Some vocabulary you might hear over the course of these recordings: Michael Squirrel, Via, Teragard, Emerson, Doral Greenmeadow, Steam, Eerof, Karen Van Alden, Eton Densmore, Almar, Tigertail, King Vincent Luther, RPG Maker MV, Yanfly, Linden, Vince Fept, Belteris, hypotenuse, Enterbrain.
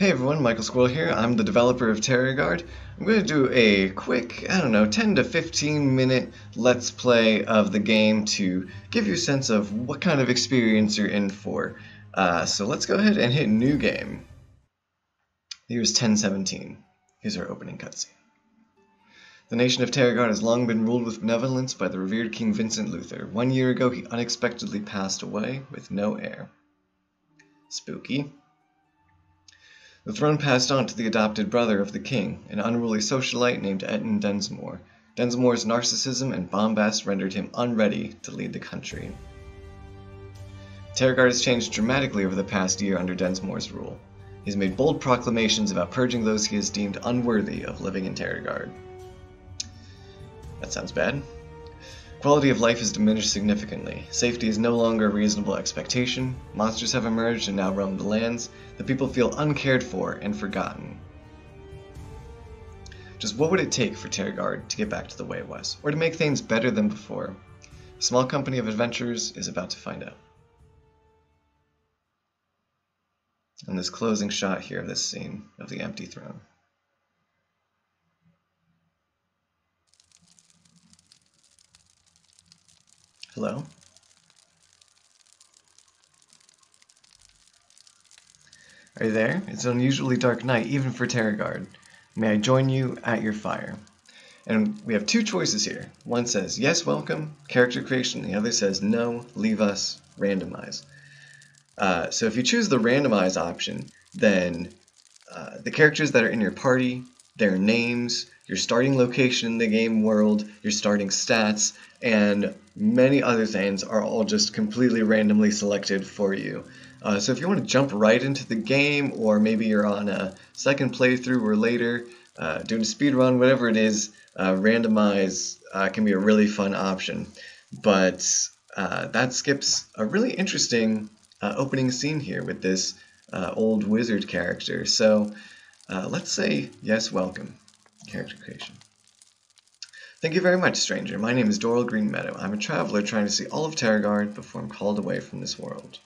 Hey everyone, Michael Squirrel here. I'm the developer of Teragard. I'm going to do a quick, 10 to 15 minute let's play of the game to give you a sense of what kind of experience you're in for. So let's go ahead and hit new game. Here's 10:17. Here's our opening cutscene. The nation of Teragard has long been ruled with benevolence by the revered King Vincent Luther. 1 year ago, he unexpectedly passed away with no heir. Spooky. The throne passed on to the adopted brother of the king, an unruly socialite named Eton Densmore. Densmore's narcissism and bombast rendered him unready to lead the country. Teragard has changed dramatically over the past year under Densmore's rule. He's made bold proclamations about purging those he has deemed unworthy of living in Teragard. That sounds bad. Quality of life has diminished significantly. Safety is no longer a reasonable expectation. Monsters have emerged and now roam the lands. The people feel uncared for and forgotten. Just what would it take for Teragard to get back to the way it was, or to make things better than before? A small company of adventurers is about to find out. And this closing shot here of this scene of the empty throne. Hello? Are you there? It's an unusually dark night, even for Teragard. May I join you at your fire? And we have two choices here. One says, yes, welcome, character creation. The other says, no, leave us, randomize. So if you choose the randomize option, then the characters that are in your party, their names, your starting location in the game world, your starting stats, and many other things are all just completely randomly selected for you. So if you want to jump right into the game, or maybe you're on a second playthrough or later, doing a speedrun, whatever it is, randomize can be a really fun option. But that skips a really interesting opening scene here with this old wizard character. So let's say, yes, welcome. Character creation. Thank you very much, stranger. My name is Doral Greenmeadow. I'm a traveler trying to see all of Teragard before I'm called away from this world.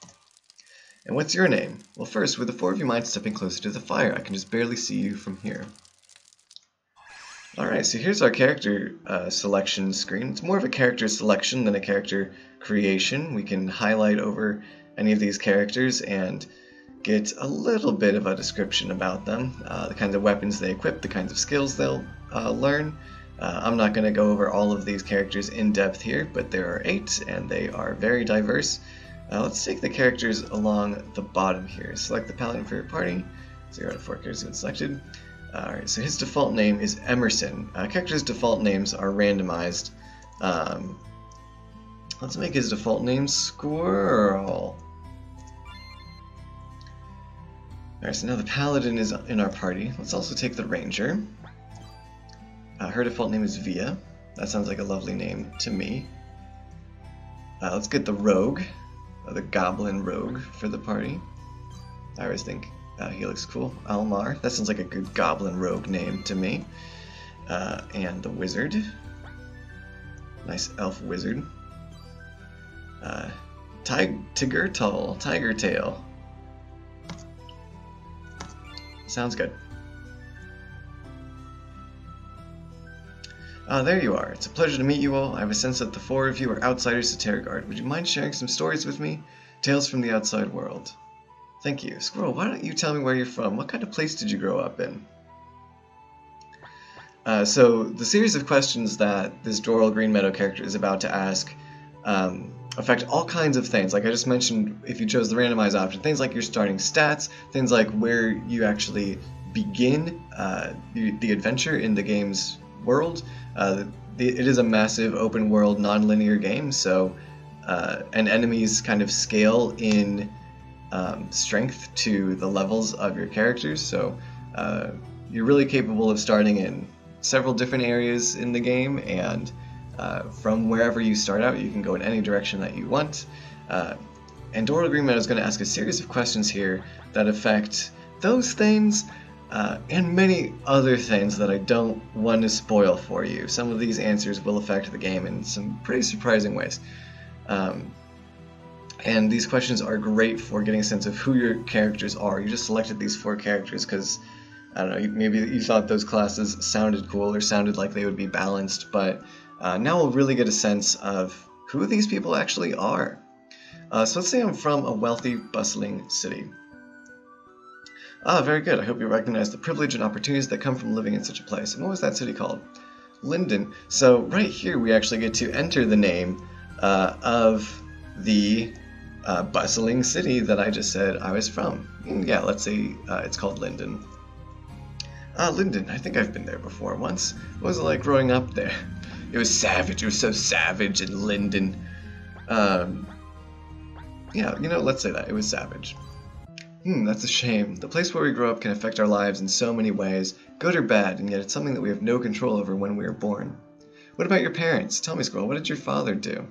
And what's your name? Well, first, would the four of you mind stepping closer to the fire? I can just barely see you from here. Alright, so here's our character selection screen. It's more of a character selection than a character creation. We can highlight over any of these characters and get a little bit of a description about them, the kinds of weapons they equip, the kinds of skills they'll learn. I'm not going to go over all of these characters in depth here, but there are 8 and they are very diverse. Let's take the characters along the bottom here. Select the paladin for your party. 0 out of 4 characters have been selected. Alright, so his default name is Emerson. Characters' default names are randomized. Let's make his default name Squirrel. Alright, so now the paladin is in our party. Let's also take the ranger. Her default name is Via. That sounds like a lovely name to me. Let's get the rogue, the goblin rogue for the party. I always think he looks cool. Almar, that sounds like a good goblin rogue name to me. And the wizard. Nice elf wizard. Tigertail. Sounds good. There you are. It's a pleasure to meet you all. I have a sense that the four of you are outsiders to Teragard. Would you mind sharing some stories with me? Tales from the outside world. Thank you. Squirrel, why don't you tell me where you're from? What kind of place did you grow up in? So the series of questions that this Doral Greenmeadow character is about to ask affect all kinds of things. Like I just mentioned, if you chose the randomize option, things like your starting stats, things like where you actually begin the adventure in the game's world. It is a massive open world, non-linear game, so an enemies kind of scale in strength to the levels of your characters, so you're really capable of starting in several different areas in the game, and from wherever you start out, you can go in any direction that you want. And Doral Greenmeadow is going to ask a series of questions here that affect those things and many other things that I don't want to spoil for you. Some of these answers will affect the game in some pretty surprising ways. And these questions are great for getting a sense of who your characters are. You just selected these four characters because, I don't know, maybe you thought those classes sounded cool or sounded like they would be balanced, but now we'll really get a sense of who these people actually are. So let's say I'm from a wealthy, bustling city. Ah, very good. I hope you recognize the privilege and opportunities that come from living in such a place. And what was that city called? Linden. So right here we actually get to enter the name of the bustling city that I just said I was from. And yeah, let's say it's called Linden. Ah, Linden. I think I've been there before once. What was it like growing up there? It was savage. It was so savage in Linden. Yeah, you know, let's say that. It was savage. That's a shame. The place where we grow up can affect our lives in so many ways, good or bad, and yet it's something that we have no control over when we are born. What about your parents? Tell me, Squirrel, what did your father do?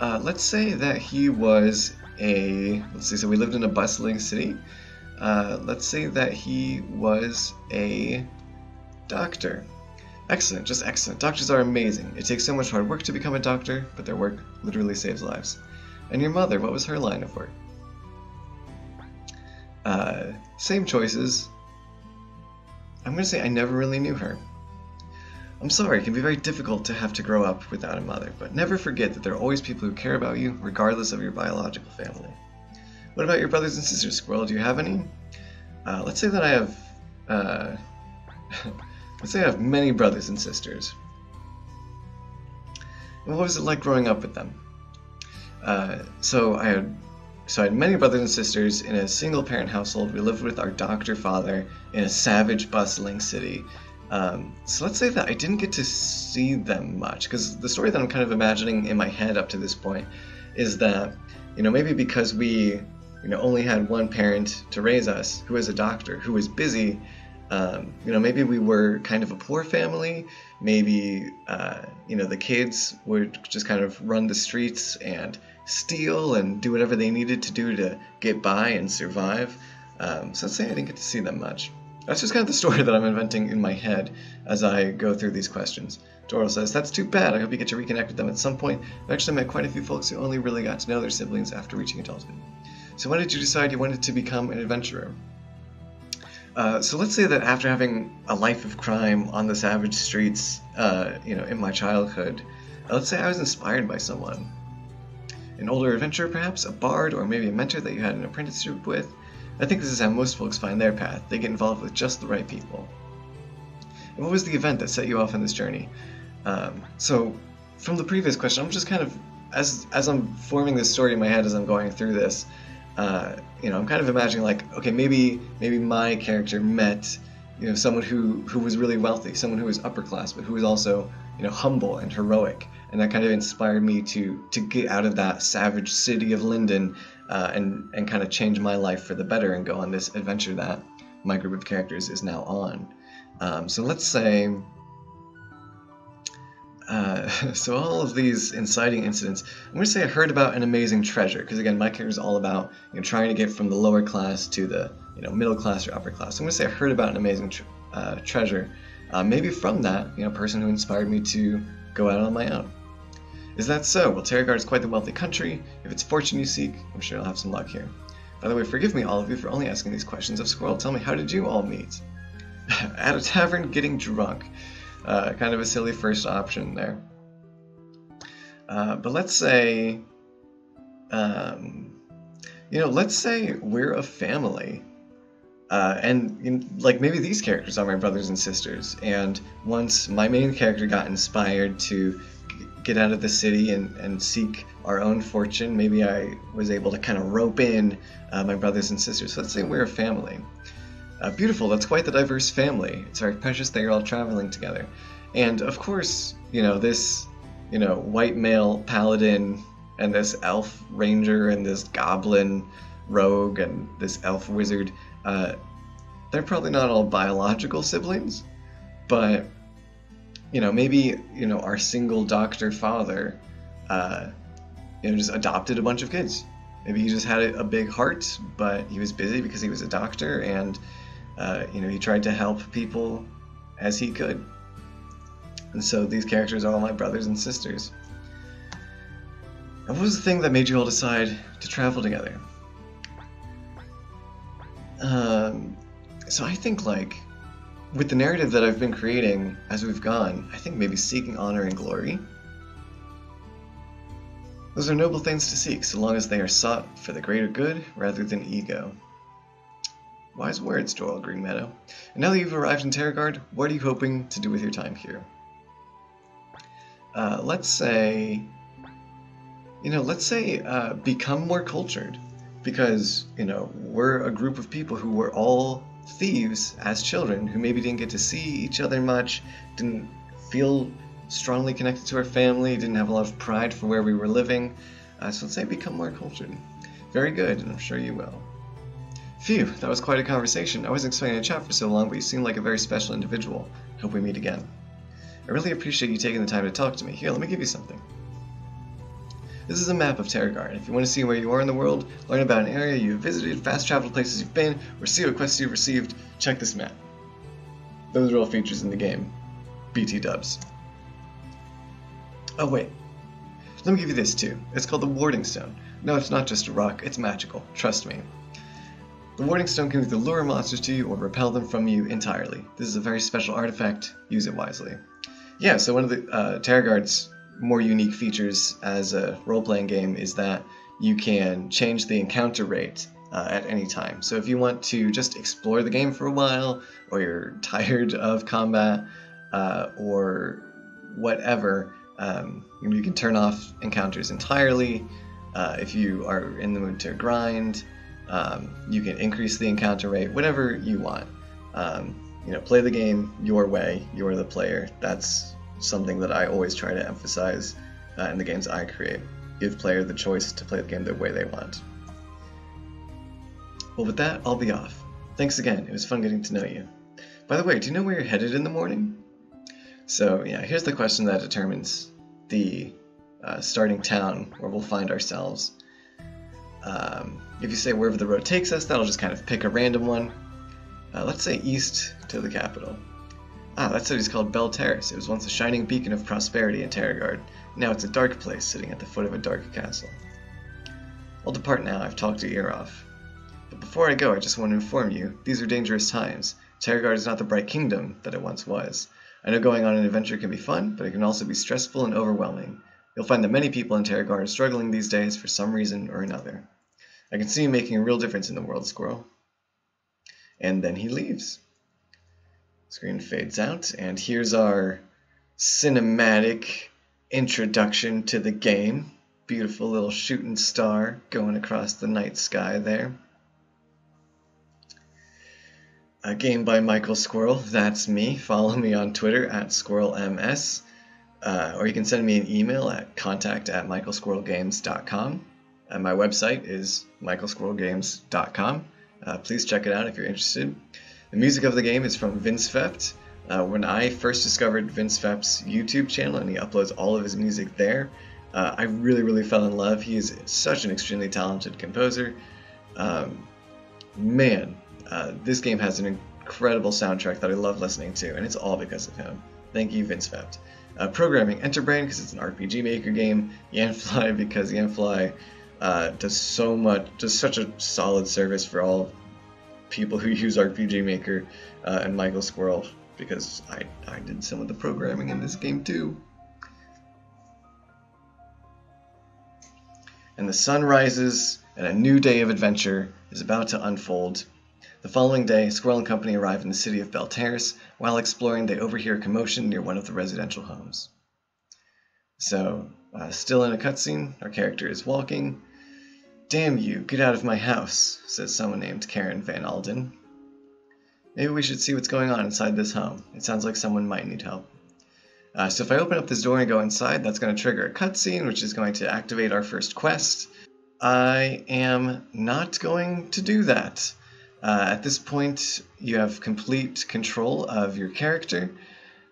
Let's say that he was a... Let's see, so we lived in a bustling city. Let's say that he was a doctor. Excellent, just excellent. Doctors are amazing. It takes so much hard work to become a doctor, but their work literally saves lives. And your mother, what was her line of work? Same choices. I'm gonna say I never really knew her. I'm sorry, it can be very difficult to have to grow up without a mother, but never forget that there are always people who care about you, regardless of your biological family. What about your brothers and sisters, Squirrel? Do you have any? Let's say that I have, let's say I have many brothers and sisters. And what was it like growing up with them? So I had many brothers and sisters in a single-parent household. We lived with our doctor father in a savage, bustling city. So let's say that I didn't get to see them much, because the story that I'm kind of imagining in my head up to this point is that, you know, maybe because we, you know, only had one parent to raise us, who was a doctor, who was busy, you know, maybe we were kind of a poor family. Maybe, you know, the kids would just kind of run the streets and steal and do whatever they needed to do to get by and survive. So let's say I didn't get to see them much. That's just kind of the story that I'm inventing in my head as I go through these questions. Doral says, that's too bad. I hope you get to reconnect with them at some point. I've actually met quite a few folks who only really got to know their siblings after reaching adulthood. So when did you decide you wanted to become an adventurer? So let's say that after having a life of crime on the savage streets, you know, in my childhood, let's say I was inspired by someone. An older adventurer, perhaps, a bard, or maybe a mentor that you had an apprenticeship with. I think this is how most folks find their path. They get involved with just the right people. And what was the event that set you off on this journey? So, from the previous question, I'm just kind of, as I'm forming this story in my head as I'm going through this, you know, I'm kind of imagining like, okay, maybe my character met, you know, someone who was really wealthy, someone who was upper class, but who was also, you know, humble and heroic. And that kind of inspired me to get out of that savage city of Linden and kind of change my life for the better and go on this adventure that my group of characters is now on. So let's say, so all of these inciting incidents, I'm going to say I heard about an amazing treasure, because again, my character is all about, you know, trying to get from the lower class to the, you know, middle class or upper class. So I'm going to say I heard about an amazing treasure. Maybe from that, you know, person who inspired me to go out on my own. Is that so? Well, Teragard is quite the wealthy country. If it's fortune you seek, I'm sure I'll have some luck here. By the way, forgive me, all of you, for only asking these questions of Squirrel. Tell me, how did you all meet? At a tavern getting drunk. Kind of a silly first option there. But let's say, you know, let's say we're a family. And, you know, like, maybe these characters are my brothers and sisters. And once my main character got inspired to get out of the city and seek our own fortune, maybe I was able to kind of rope in my brothers and sisters. So let's say we're a family. Beautiful, that's quite the diverse family. It's very precious that you're all traveling together. And of course, you know, this, you know, white male paladin and this elf ranger and this goblin rogue and this elf wizard, they're probably not all biological siblings, but, you know, maybe, you know, our single doctor father, you know, just adopted a bunch of kids. Maybe he just had a big heart, but he was busy because he was a doctor, and, you know, he tried to help people as he could. And so these characters are all my brothers and sisters. And what was the thing that made you all decide to travel together? So I think, like, with the narrative that I've been creating as we've gone, I think maybe seeking honor and glory. Those are noble things to seek, so long as they are sought for the greater good rather than ego. Wise words, Doral Greenmeadow. And now that you've arrived in Teragard, what are you hoping to do with your time here? Let's say... You know, let's say become more cultured, because, you know, we're a group of people who were all thieves as children, who maybe didn't get to see each other much, didn't feel strongly connected to our family, didn't have a lot of pride for where we were living. So let's say become more cultured. Very good, and I'm sure you will. Phew, that was quite a conversation. I wasn't expecting to chat for so long, but you seem like a very special individual. Hope we meet again. I really appreciate you taking the time to talk to me. Here, let me give you something. This is a map of Teragard. If you want to see where you are in the world, learn about an area you've visited, fast-traveled places you've been, or see what quests you've received, check this map. Those are all features in the game. BT dubs. Oh wait, let me give you this too. It's called the Warding Stone. No, it's not just a rock, it's magical, trust me. The Warding Stone can either lure monsters to you or repel them from you entirely. This is a very special artifact, use it wisely. Yeah, so one of the Teragard's more unique features as a role-playing game is that you can change the encounter rate at any time. So if you want to just explore the game for a while, or you're tired of combat, or whatever, you can turn off encounters entirely. If you are in the mood to grind, you can increase the encounter rate, whatever you want. You know, play the game your way, you're the player. That's something that I always try to emphasize in the games I create. Give player the choice to play the game the way they want. Well, with that, I'll be off. Thanks again, it was fun getting to know you. By the way, do you know where you're headed in the morning? So, yeah, here's the question that determines the starting town where we'll find ourselves. If you say wherever the road takes us, that'll just kind of pick a random one. Let's say east to the capital. Ah, that city's called Belteris. It was once a shining beacon of prosperity in Teragard. Now it's a dark place sitting at the foot of a dark castle. I'll depart now. I've talked to Eerof. But before I go, I just want to inform you, these are dangerous times. Teragard is not the bright kingdom that it once was. I know going on an adventure can be fun, but it can also be stressful and overwhelming. You'll find that many people in Teragard are struggling these days for some reason or another. I can see you making a real difference in the world, Squirrel. And then he leaves. Screen fades out, and here's our cinematic introduction to the game. Beautiful little shooting star going across the night sky there. A game by Michael Squirrel, that's me. Follow me on Twitter at SquirrelMS, or you can send me an email at contact@michaelsquirrelgames.com. And my website is michaelsquirrelgames.com. Please check it out if you're interested. The music of the game is from Vince Fept. When I first discovered Vince Fept's YouTube channel, and he uploads all of his music there, I really fell in love. He is such an extremely talented composer. This game has an incredible soundtrack that I love listening to, and it's all because of him. Thank you, Vince Fept. Programming, Enterbrain, because it's an RPG Maker game. Yanfly, because Yanfly does such a solid service for all people who use RPG Maker, and Michael Squirrel, because I did some of the programming in this game too. And the sun rises, and a new day of adventure is about to unfold. The following day, Squirrel and company arrive in the city of Belteris. While exploring, they overhear a commotion near one of the residential homes. So, still in a cutscene, our character is walking. "Damn you, get out of my house," says someone named Karen Van Alden. "Maybe we should see what's going on inside this home. It sounds like someone might need help." So if I open up this door and go inside, that's going to trigger a cutscene, which is going to activate our first quest. I am not going to do that. At this point, you have complete control of your character,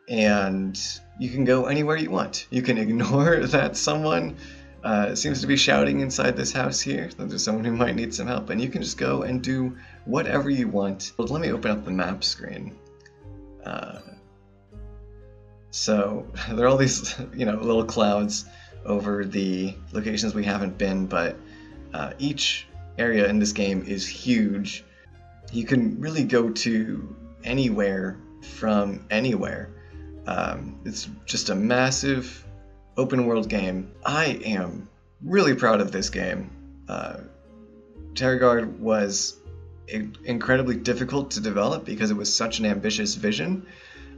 and you can go anywhere you want. You can ignore that someone seems to be shouting inside this house here, that there's someone who might need some help, and you can just go and do whatever you want. But let me open up the map screen. So there are all these, you know, little clouds over the locations we haven't been, but each area in this game is huge. You can really go to anywhere from anywhere. It's just a massive open world game. I am really proud of this game. Teragard was incredibly difficult to develop because it was such an ambitious vision,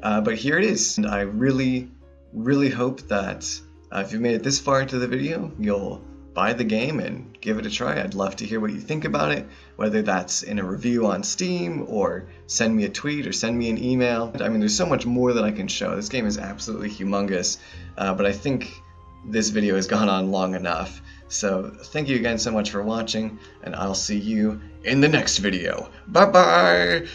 but here it is. And I really, really hope that if you've made it this far into the video, you'll buy the game and give it a try. I'd love to hear what you think about it, whether that's in a review on Steam or send me a tweet or send me an email. I mean, there's so much more that I can show. This game is absolutely humongous, but I think this video has gone on long enough. So thank you again so much for watching, and I'll see you in the next video. Bye-bye!